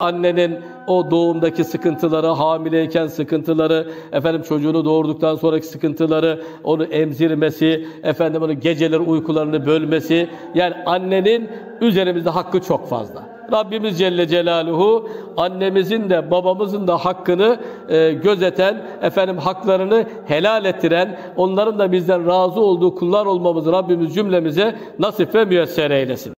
Annenin o doğumdaki sıkıntıları, hamileyken sıkıntıları, efendim çocuğunu doğurduktan sonraki sıkıntıları, onu emzirmesi, efendim onu geceleri uykularını bölmesi. Yani annenin üzerimizde hakkı çok fazla. Rabbimiz Celle Celaluhu annemizin de babamızın da hakkını gözeten, efendim haklarını helal ettiren, onların da bizden razı olduğu kullar olmamızı Rabbimiz cümlemize nasip ve müyesser eylesin.